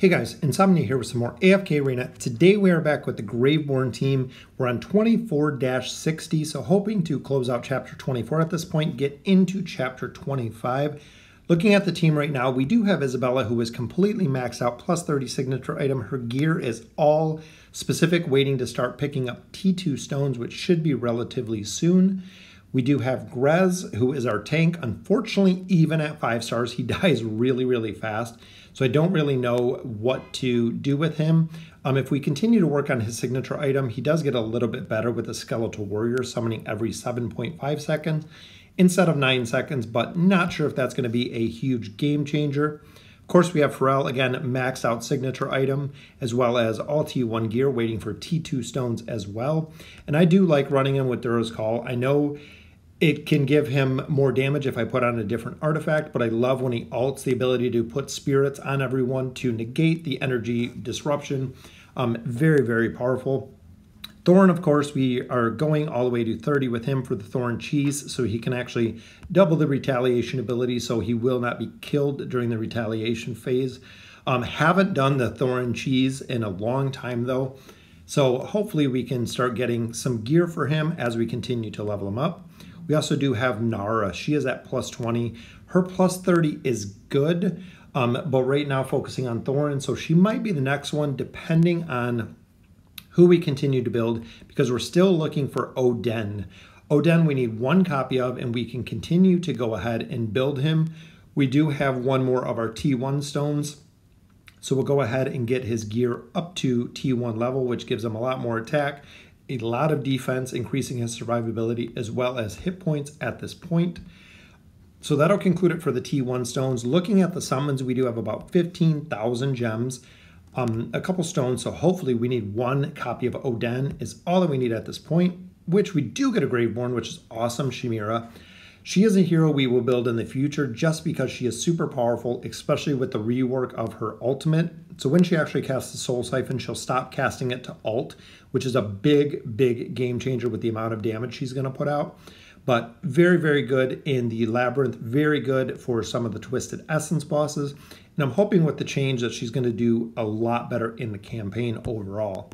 Hey guys, Insomnia here with some more AFK Arena. Today we are back with the Graveborn team. We're on 24-60, so hoping to close out Chapter 24 at this point, get into Chapter 25. Looking at the team right now, we do have Isabella, who is completely maxed out, plus 30 signature item. Her gear is all specific, waiting to start picking up T2 stones, which should be relatively soon. We do have Grez, who is our tank. Unfortunately, even at 5 stars, he dies really fast. So I don't really know what to do with him. If we continue to work on his signature item, he does get a little bit better with the Skeletal Warrior, summoning every 7.5 seconds instead of 9 seconds, but not sure if that's going to be a huge game changer. Of course, we have Pharrell, again, maxed out signature item, as well as all T1 gear, waiting for T2 stones as well. And I do like running him with Duras' Call. I know it can give him more damage if I put on a different artifact, but I love when he ults the ability to put spirits on everyone to negate the energy disruption. Very powerful. Thoran, of course, we are going all the way to 30 with him for the Thoran Cheese, so he can actually double the retaliation ability, so he will not be killed during the retaliation phase. Haven't done the Thoran Cheese in a long time, though, so hopefully we can start getting some gear for him as we continue to level him up. We also do have Nara. She is at plus 20. Her plus 30 is good, but right now focusing on Thoran, so she might be the next one depending on who we continue to build, because we're still looking for Oden. Oden we need 1 copy of, and we can continue to go ahead and build him. We do have 1 more of our T1 stones, so we'll go ahead and get his gear up to T1 level, which gives him a lot more attack, a lot of defense, increasing his survivability as well as hit points at this point. So that'll conclude it for the T1 stones. Looking at the summons, we do have about 15,000 gems, a couple stones, so hopefully we need 1 copy of Oden is all that we need at this point, which we do get a Graveborn, which is awesome. Shemira, she is a hero we will build in the future just because she is super powerful, especially with the rework of her ultimate. So when she actually casts the Soul Siphon, she'll stop casting it to ult, which is a big game changer with the amount of damage she's going to put out. But very good in the Labyrinth, very good for some of the Twisted Essence bosses. And I'm hoping with the change that she's going to do a lot better in the campaign overall.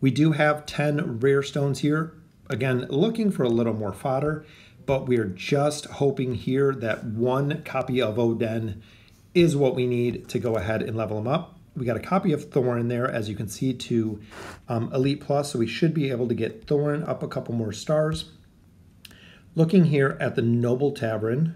We do have 10 rare stones here. Again, looking for a little more fodder, but we are just hoping here that 1 copy of Oden is what we need to go ahead and level him up. We got a copy of Thoran there, as you can see, to Elite Plus, so we should be able to get Thoran up a couple more stars. Looking here at the Noble Tavern,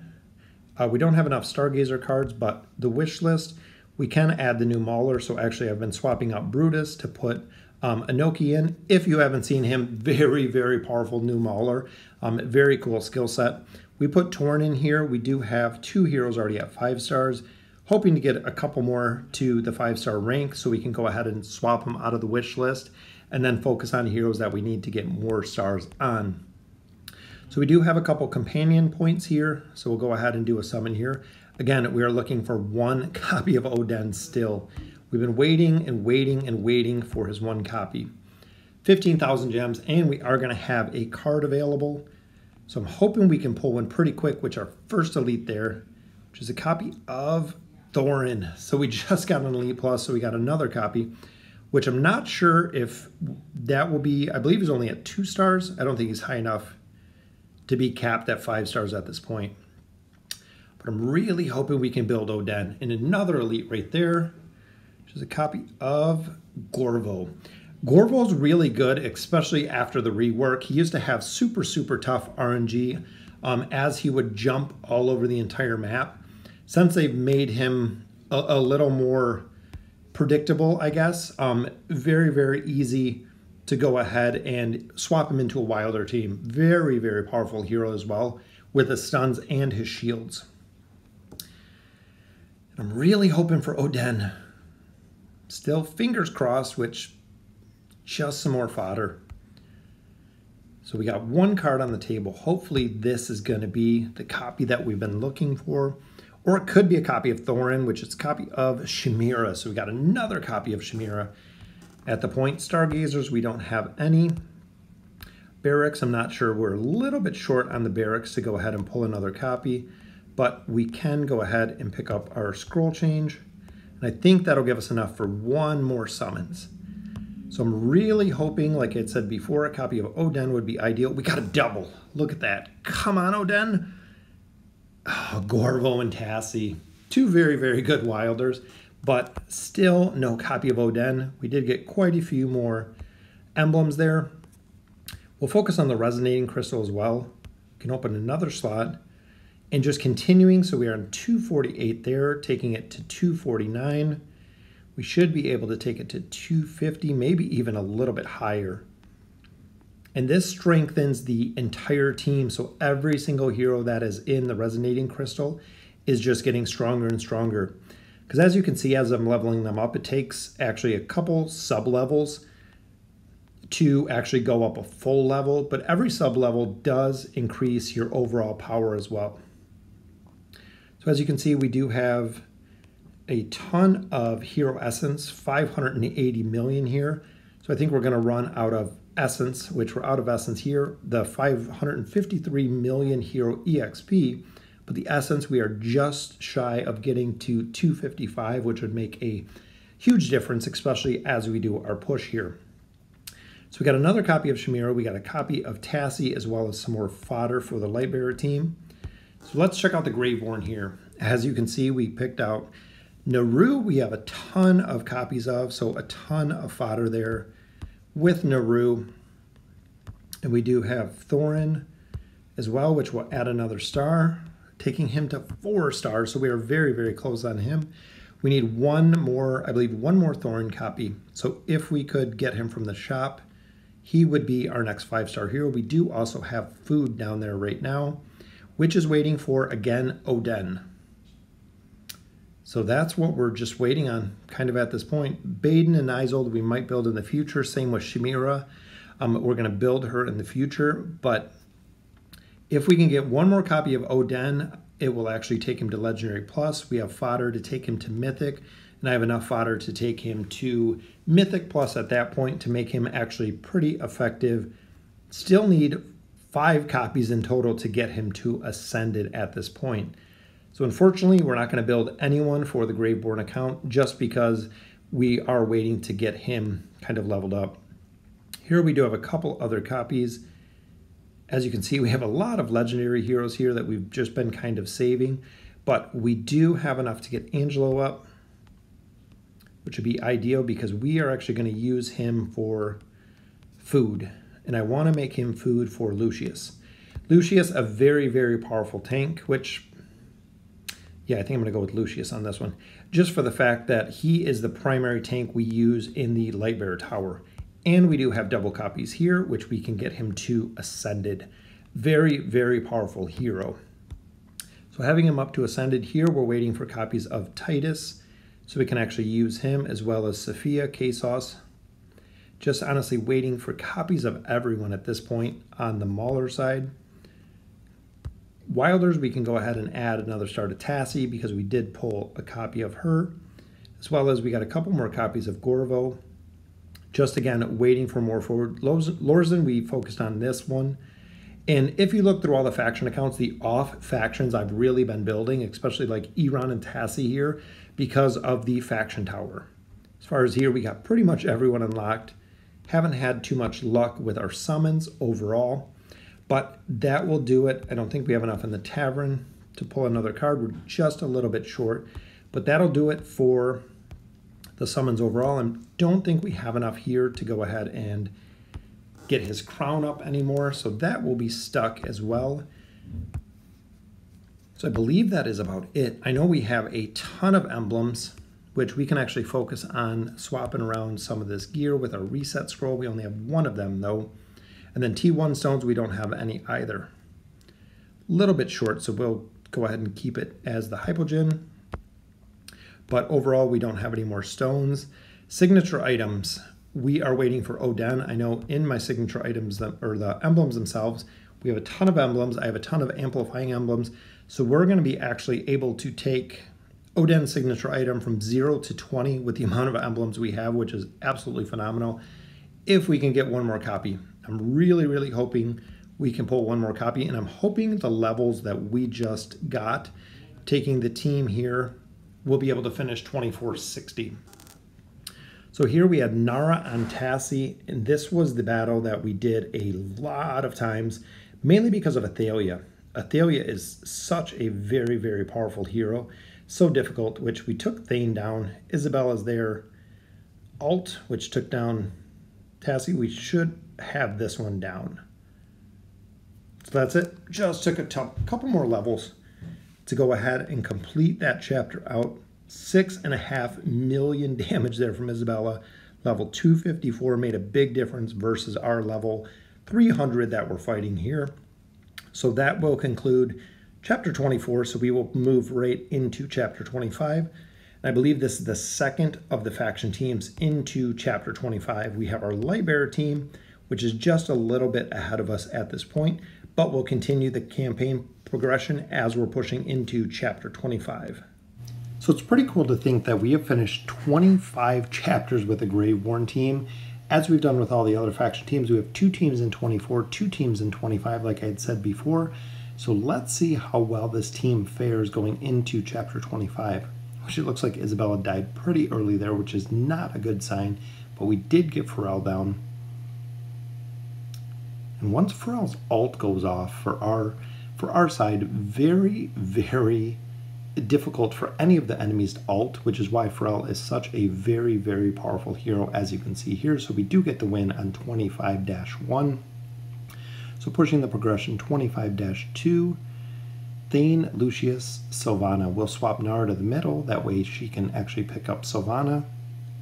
we don't have enough Stargazer cards, but the wish list, we can add the new Mauler, so actually I've been swapping out Brutus to put Anoki in. If you haven't seen him, very powerful new Mauler, very cool skill set. We put Torn in here. We do have 2 heroes already at 5 stars. Hoping to get a couple more to the 5-star rank so we can go ahead and swap them out of the wish list and then focus on heroes that we need to get more stars on. So we do have a couple companion points here, so we'll go ahead and do a summon here. Again, we are looking for 1 copy of Oden still. We've been waiting and waiting and waiting for his 1 copy. 15,000 gems, and we are gonna have a card available. So I'm hoping we can pull one pretty quick, which our first elite there, which is a copy of Thoran. So we just got an Elite Plus, so we got another copy, which I'm not sure if that will be, I believe he's only at 2 stars. I don't think he's high enough to be capped at 5 stars at this point. But I'm really hoping we can build Oden. And another Elite right there, which is a copy of Gorvo. Gorvo's really good, especially after the rework. He used to have super tough RNG as he would jump all over the entire map. Since they've made him a little more predictable, I guess, very easy to go ahead and swap him into a wilder team. Very powerful hero as well, with his stuns and his shields. And I'm really hoping for Oden. Still fingers crossed, which just some more fodder. So we got 1 card on the table. Hopefully this is going to be the copy that we've been looking for. Or it could be a copy of Thoran, which is a copy of Shemira. So we got another copy of Shemira at the point. Stargazers, we don't have any. Barracks, I'm not sure. We're a little bit short on the barracks to go ahead and pull another copy, but we can go ahead and pick up our scroll change. And And I think that'll give us enough for one more summons. So I'm really hoping, like I said before, a copy of Oden would be ideal. We got a double. Look at that. Come on, Oden. Oh, Gorvo and Tasi. Two very, very good wilders, but still no copy of Oden. We did get quite a few more emblems there. We'll focus on the resonating crystal as well. We can open another slot and just continuing. So we are on 248 there, taking it to 249. We should be able to take it to 250, maybe even a little bit higher. And this strengthens the entire team. So every single hero that is in the resonating crystal is just getting stronger and stronger. Because as you can see, as I'm leveling them up, it takes actually a couple sub-levels to actually go up a full level. But every sub-level does increase your overall power as well. So as you can see, we do have a ton of hero essence, 580 million here. So I think we're going to run out of essence, which we're out of essence here, the 553 million hero EXP, but the essence we are just shy of getting to 255, which would make a huge difference, especially as we do our push here. So we got another copy of Shemira, we got a copy of Tasi, as well as some more fodder for the Lightbearer team. So let's check out the Graveborn here. As you can see, we picked out Naru, we have a ton of copies of, so a ton of fodder there with Naru. And we do have Thoran as well, which will add another star, taking him to 4 stars. So we are very, very close on him. We need one more, I believe, one more Thoran copy. So if we could get him from the shop, he would be our next 5-star hero. We do also have food down there right now, which is waiting for, again, Oden. So that's what we're just waiting on kind of at this point. Baden and Isolde we might build in the future. Same with Shemira. We're going to build her in the future. But if we can get one more copy of Oden, it will actually take him to Legendary Plus. We have fodder to take him to Mythic. And I have enough fodder to take him to Mythic Plus at that point to make him actually pretty effective. Still need 5 copies in total to get him to Ascended at this point. So unfortunately, we're not going to build anyone for the Graveborn account just because we are waiting to get him kind of leveled up. Here we do have a couple other copies. As you can see, we have a lot of legendary heroes here that we've just been kind of saving, but we do have enough to get Angelo up, which would be ideal because we are actually going to use him for food, and I want to make him food for Lucius. Lucius, a very, very powerful tank, which... yeah, I think I'm going to go with Lucius on this one, just for the fact that he is the primary tank we use in the Lightbearer Tower. And we do have double copies here, which we can get him to Ascended. Very, very powerful hero. So having him up to Ascended here, we're waiting for copies of Titus, so we can actually use him, as well as Sophia, Kesos. Just honestly waiting for copies of everyone at this point on the Mauler side. Wilders, we can go ahead and add another star to Tasi because we did pull a copy of her, as well as we got a couple more copies of Gorvo. Just again, waiting for more forward. Lorsan, we focused on this one. And if you look through all the faction accounts, the off factions I've really been building, especially like Eironn and Tasi here, because of the faction tower. As far as here, we got pretty much everyone unlocked. Haven't had too much luck with our summons overall. But that will do it. I don't think we have enough in the tavern to pull another card. We're just a little bit short. But that'll do it for the summons overall. I don't think we have enough here to go ahead and get his crown up anymore. So that will be stuck as well. So I believe that is about it. I know we have a ton of emblems, which we can actually focus on swapping around some of this gear with our reset scroll. We only have one of them, though. And then T1 stones, we don't have any either. A little bit short, so we'll go ahead and keep it as the Hypogen. But overall, we don't have any more stones. Signature items, we are waiting for Oden. I know in my signature items, or the emblems themselves, we have a ton of emblems. I have a ton of amplifying emblems. So we're going to be actually able to take Oden's signature item from 0 to 20 with the amount of emblems we have, which is absolutely phenomenal, if we can get one more copy. I'm really, really hoping we can pull one more copy, and I'm hoping the levels that we just got, taking the team here we'll be able to finish 2460. So here we had Nara on Tasi, and this was the battle that we did a lot of times, mainly because of Athalia. Athalia is such a very, very powerful hero, so difficult, which we took Thane down. Isabella's there, alt, which took down Tasi. We should have this one down. So that's it. Just took a couple more levels to go ahead and complete that chapter out. 6.5 million damage there from Isabella. Level 254 made a big difference versus our level 300 that we're fighting here. So that will conclude chapter 24. So we will move right into chapter 25. And I believe this is the second of the faction teams into chapter 25. We have our Lightbearer team, which is just a little bit ahead of us at this point, but we'll continue the campaign progression as we're pushing into chapter 25. So it's pretty cool to think that we have finished 25 chapters with a Graveborn team. As we've done with all the other faction teams, we have 2 teams in 24, 2 teams in 25, like I had said before. So let's see how well this team fares going into chapter 25, which it looks like Isabella died pretty early there, which is not a good sign, but we did get Pharrell down. And once Pharrell's alt goes off for our side, very, very difficult for any of the enemies to alt, which is why Pharrell is such a very, very powerful hero, as you can see here. So we do get the win on 25-1. So pushing the progression, 25-2. Thane, Lucius, Silvana. We'll swap Nara to the middle, that way she can actually pick up Silvana.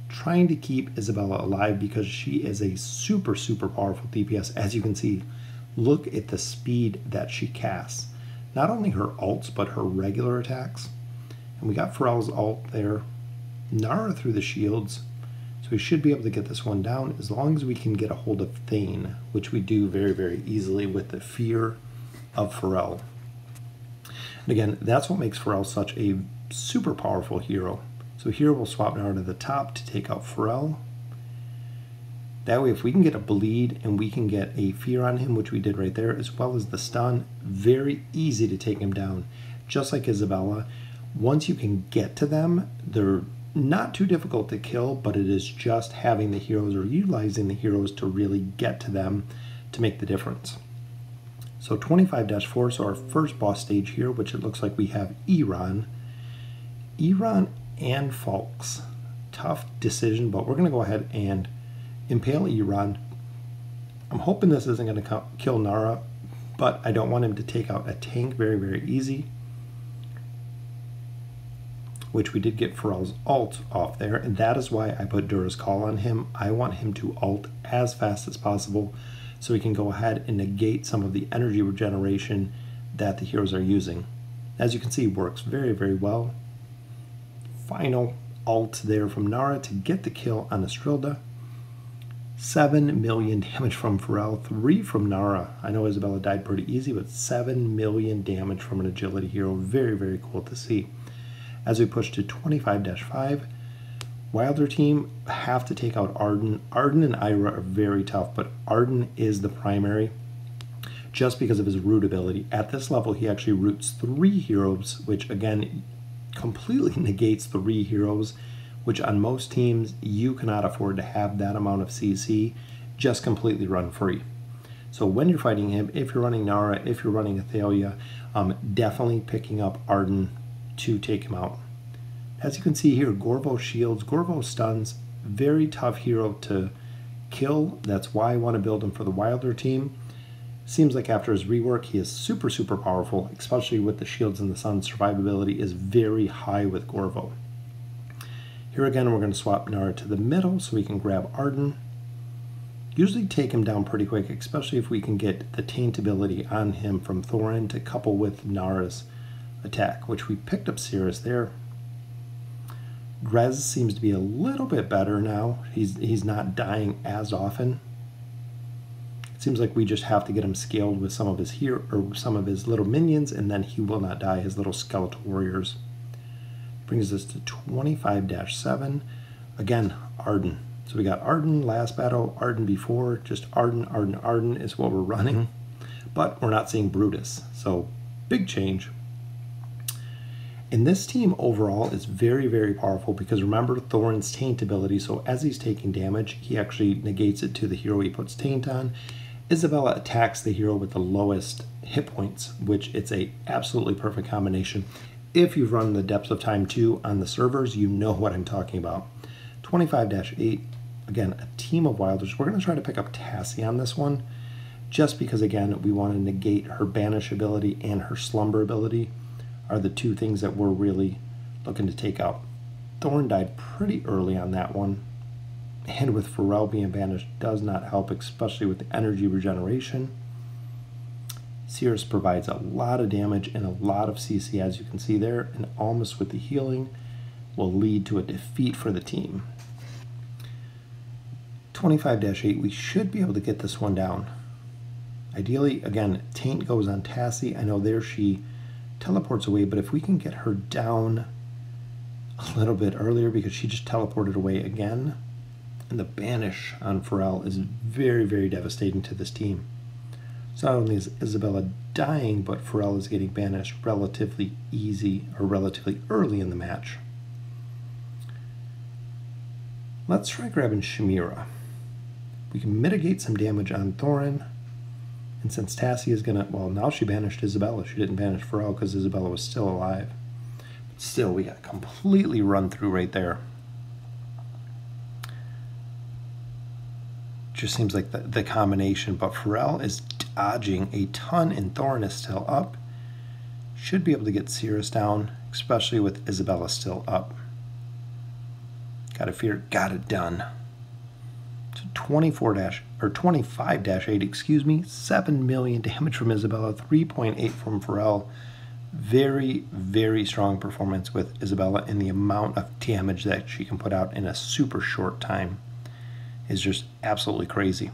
Trying to keep Isabella alive because she is a super, super powerful DPS. As you can see, look at the speed that she casts. Not only her alts, but her regular attacks. And we got Pharrell's alt there. Nara through the shields. So we should be able to get this one down as long as we can get a hold of Thane, which we do very, very easily with the fear of Pharrell. And again, that's what makes Pharrell such a super powerful hero. So here we'll swap Nara to the top to take out Pharrell. That way, if we can get a bleed and we can get a fear on him, which we did right there, as well as the stun, very easy to take him down. Just like Isabella, once you can get to them, they're not too difficult to kill, but it is just having the heroes or utilizing the heroes to really get to them to make the difference. So 25-4, so our first boss stage here, which it looks like we have Eironn. Eironn and Fawkes. Tough decision, but we're going to go ahead and impale Eironn. I'm hoping this isn't going to kill Nara, but I don't want him to take out a tank very, very easy. Which we did get Pharrell's alt off there, and that is why I put Duras' Call on him. I want him to alt as fast as possible so he can go ahead and negate some of the energy regeneration that the heroes are using. As you can see, works very, very well. Final alt there from Nara to get the kill on Estrilda. 7 million damage from Pharrell, 3 from Nara. I know Isabella died pretty easy, but 7 million damage from an agility hero. Very, very cool to see. As we push to 25-5, Wilder team have to take out Arden. Arden and Ira are very tough, but Arden is the primary just because of his root ability. At this level, he actually roots 3 heroes, which again completely negates 3 heroes, which on most teams, you cannot afford to have that amount of CC just completely run free. So when you're fighting him, if you're running Nara, if you're running Athalia, definitely picking up Arden to take him out. As you can see here, Gorvo shields, Gorvo stuns, very tough hero to kill. That's why I want to build him for the Wilder team. Seems like after his rework, he is super, super powerful, especially with the shields and the sun. Survivability is very high with Gorvo. Here again, we're going to swap Nara to the middle so we can grab Arden. Usually take him down pretty quick, especially if we can get the taint ability on him from Thoran to couple with Nara's attack, which we picked up Cirrus there. Grez seems to be a little bit better now. He's not dying as often. It seems like we just have to get him scaled with some of his hero or some of his little minions, and then he will not die, his little skeletal warriors. Brings us to 25-7. Again, Arden. So we got Arden last battle, Arden before, just Arden, Arden, Arden is what we're running. But we're not seeing Brutus, so big change. And this team overall is very, very powerful because remember Thoran's Taint ability, so as he's taking damage, he actually negates it to the hero he puts Taint on. Isabella attacks the hero with the lowest hit points, which it's a absolutely perfect combination. If you've run the Depths of Time 2 on the servers, you know what I'm talking about. 25-8, again, a team of Wilders. We're going to try to pick up Tasi on this one, just because, again, we want to negate her Banish ability and her Slumber ability are the two things that we're really looking to take out. Thorn died pretty early on that one, and with Pharrell being banished does not help, especially with the energy regeneration. Cirrus provides a lot of damage and a lot of CC, as you can see there, and almost with the healing will lead to a defeat for the team. 25-8, we should be able to get this one down. Ideally, again, Taint goes on Tasi. I know there she teleports away, but if we can get her down a little bit earlier, because she just teleported away again, and the banish on Pharrell is very, very devastating to this team. So not only is Isabella dying, but Pharrell is getting banished relatively easy, or relatively early in the match. Let's try grabbing Shemira. We can mitigate some damage on Thoran. And since Tasi is going to, well, now she banished Isabella. She didn't banish Pharrell because Isabella was still alive. But still, we got completely run through right there. Just seems like the combination. But Pharrell is dodging a ton, and Thoran is still up. Should be able to get Cirrus down, especially with Isabella still up. Got to fear, got it done. So 25-8, excuse me, 7 million damage from Isabella, 3.8 from Pharrell. Very, very strong performance with Isabella, and the amount of damage that she can put out in a super short time is just absolutely crazy.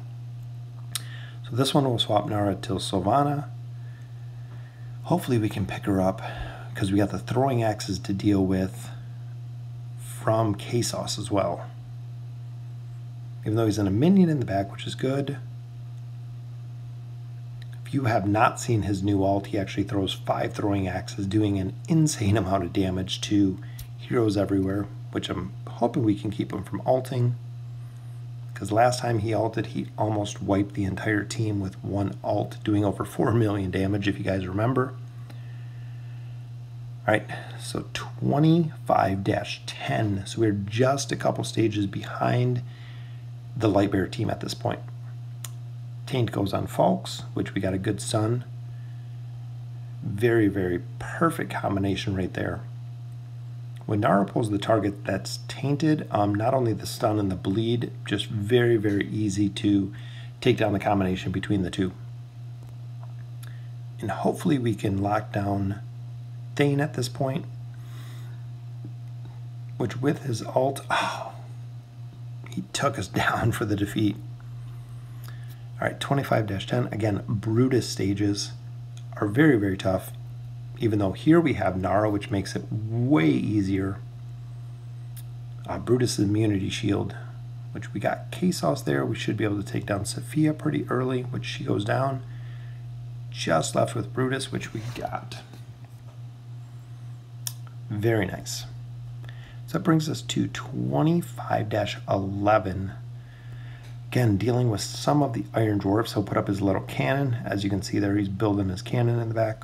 So this one will swap Nara to Silvana. Hopefully we can pick her up because we got the throwing axes to deal with from Kesos as well. Even though he's in a minion in the back, which is good. If you have not seen his new ult, he actually throws 5 throwing axes, doing an insane amount of damage to heroes everywhere, which I'm hoping we can keep him from ulting. Because last time he ulted, he almost wiped the entire team with one ult, doing over 4 million damage, if you guys remember. All right, so 25-10. So we're just a couple stages behind the Lightbearer team at this point. Taint goes on Fawkes, which we got a good stun. Very, very perfect combination right there. When Nara pulls the target that's tainted, not only the stun and the bleed, just very, very easy to take down the combination between the two. And hopefully we can lock down Thane at this point, which with his ult, he took us down for the defeat. All right, 25-10. Again, Brutus stages are very, very tough, even though here we have Nara, which makes it way easier. Brutus' immunity shield, which we got Kesos there. We should be able to take down Sophia pretty early, which she goes down. Just left with Brutus, which we got. Very nice. So that brings us to 25-11. Again, dealing with some of the Iron Dwarfs. He'll put up his little cannon. As you can see there, he's building his cannon in the back.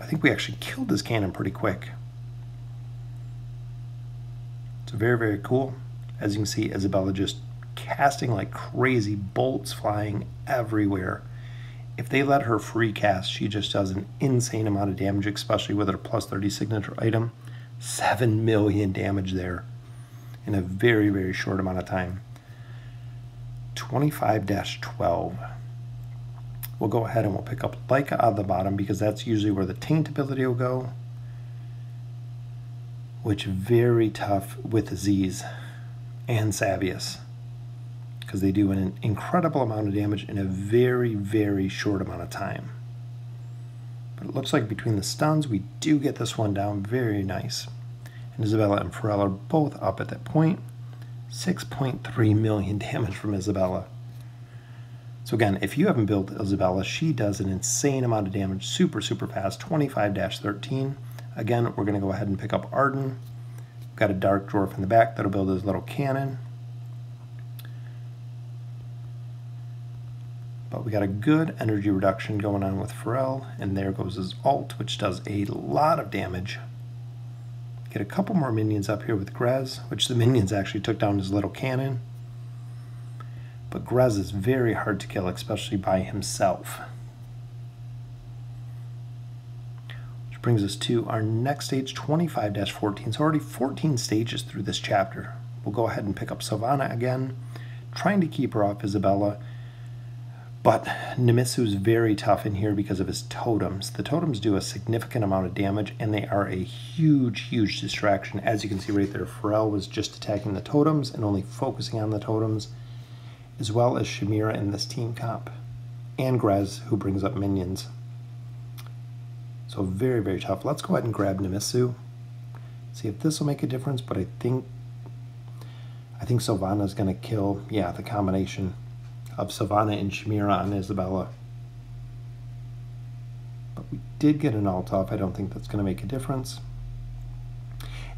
I think we actually killed his cannon pretty quick. So very, very cool. As you can see, Isabella just casting like crazy, bolts flying everywhere. If they let her free cast, she just does an insane amount of damage, especially with her plus 30 signature item. 7 million damage there in a very, very short amount of time. 25-12. We'll go ahead and we'll pick up Leica out of the bottom because that's usually where the Taint ability will go, which very tough with Aziz and Savius because they do an incredible amount of damage in a very, very short amount of time. It looks like between the stuns, we do get this one down. Very nice. And Isabella and Pharrell are both up at that point. 6.3 million damage from Isabella. So again, if you haven't built Isabella, she does an insane amount of damage super, super fast. 25-13. Again, we're going to go ahead and pick up Arden. We've got a dark dwarf in the back that'll build his little cannon. But we got a good energy reduction going on with Pharrell, and there goes his ult, which does a lot of damage. Get a couple more minions up here with Grez, which the minions actually took down his little cannon. But Grez is very hard to kill, especially by himself. Which brings us to our next stage, 25-14. So already 14 stages through this chapter. We'll go ahead and pick up Silvana again, trying to keep her off Isabella. But Nemisu is very tough in here because of his totems. The totems do a significant amount of damage, and they are a huge, huge distraction. As you can see right there, Pharrell was just attacking the totems and only focusing on the totems, as well as Shemira in this team comp, and Grez, who brings up minions. So very, very tough. Let's go ahead and grab Nemisu, see if this will make a difference, but I think Silvana is going to kill, yeah, the combination of Silvana and Shemira on Isabella. But we did get an ult off. I don't think that's going to make a difference.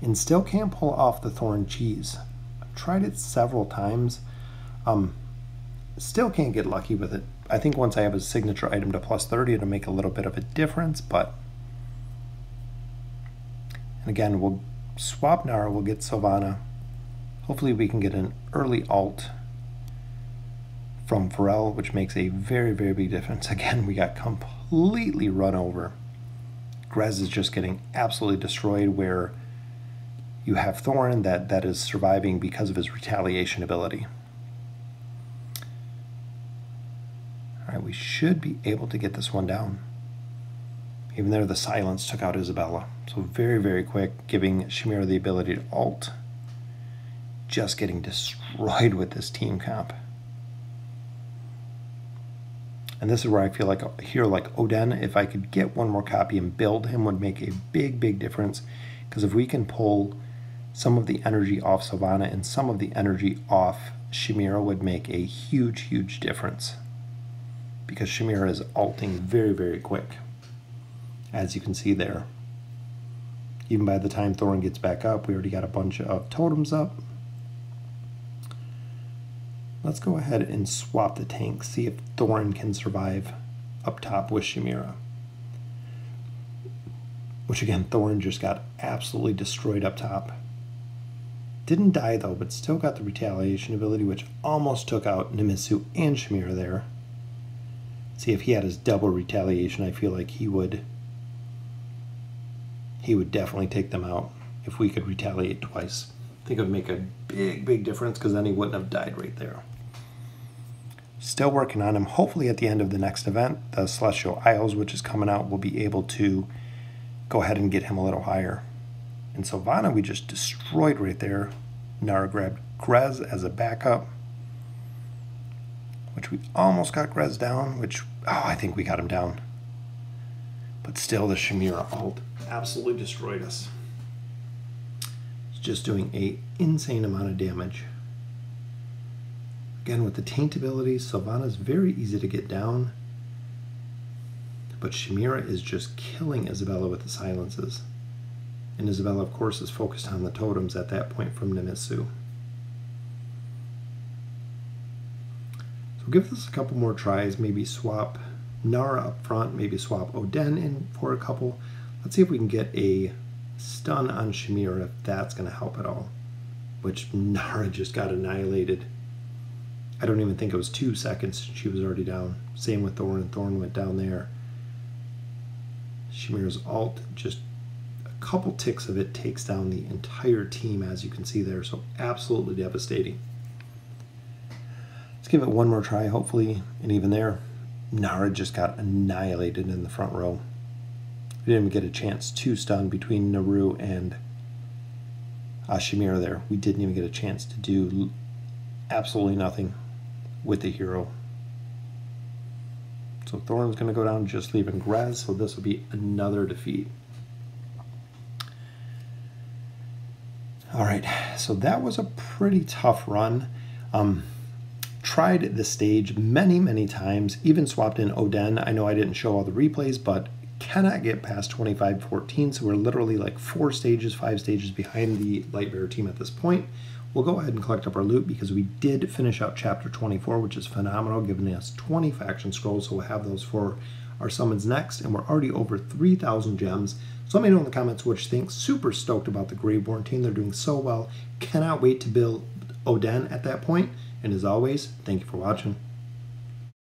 And still can't pull off the Thorn Cheese. I've tried it several times. Still can't get lucky with it. I think once I have a signature item to plus 30, it'll make a little bit of a difference, but... And again, we'll swap Nara, we'll get Silvana. Hopefully we can get an early ult from Pharrell, which makes a very, very big difference. Again, we got completely run over. Grez is just getting absolutely destroyed, where you have Thoran that is surviving because of his retaliation ability. All right, we should be able to get this one down. Even there, the silence took out Isabella. So very, very quick, giving Shimera the ability to ult. Just getting destroyed with this team comp. And this is where I feel like here, like Oden, if I could get one more copy and build him, would make a big, big difference. Because if we can pull some of the energy off Silvana and some of the energy off Shemira, would make a huge, huge difference. Because Shemira is ulting very, very quick, as you can see there. Even by the time Thoran gets back up, we already got a bunch of totems up. Let's go ahead and swap the tank, see if Thoran can survive up top with Shemira. Which again, Thoran just got absolutely destroyed up top. Didn't die though, but still got the retaliation ability, which almost took out Nemisu and Shemira there. See, if he had his double retaliation, I feel like he would definitely take them out if we could retaliate twice. I think it would make a big, big difference, because then he wouldn't have died right there. Still working on him. Hopefully at the end of the next event, the Celestial Isles, which is coming out, we'll be able to go ahead and get him a little higher. And Silvana, we just destroyed right there. Nara grabbed Grez as a backup, which we almost got Grez down, which, oh, I think we got him down. But still, the Shemira ult absolutely destroyed us. It's just doing an insane amount of damage. Again, with the Taint ability, Sylvana's very easy to get down, but Shemira is just killing Isabella with the silences. And Isabella, of course, is focused on the totems at that point from Nemisu. So give this a couple more tries, maybe swap Nara up front, maybe swap Oden in for a couple. Let's see if we can get a stun on Shemira, if that's going to help at all. Which Nara just got annihilated. I don't even think it was 2 seconds, she was already down. Same with Thoran. Thoran went down there. Shemira's ult, just a couple ticks of it, takes down the entire team, as you can see there. So absolutely devastating. Let's give it one more try, hopefully. And even there, Nara just got annihilated in the front row. We didn't even get a chance to stun between Naru and Shemira there. We didn't even get a chance to do absolutely nothing with the hero. So Thoran's going to go down, just leaving Grez, so this will be another defeat. Alright, so that was a pretty tough run. Tried this stage many, many times, even swapped in Oden. I know I didn't show all the replays, but cannot get past 25-14, so we're literally like five stages behind the light bearer team at this point. We'll go ahead and collect up our loot because we did finish out chapter 24, which is phenomenal, giving us 20 faction scrolls, so we'll have those for our summons next, and we're already over 3,000 gems. So let me know in the comments what you think. Super stoked about the Graveborn team. They're doing so well. Cannot wait to build Oden at that point. And as always, thank you for watching.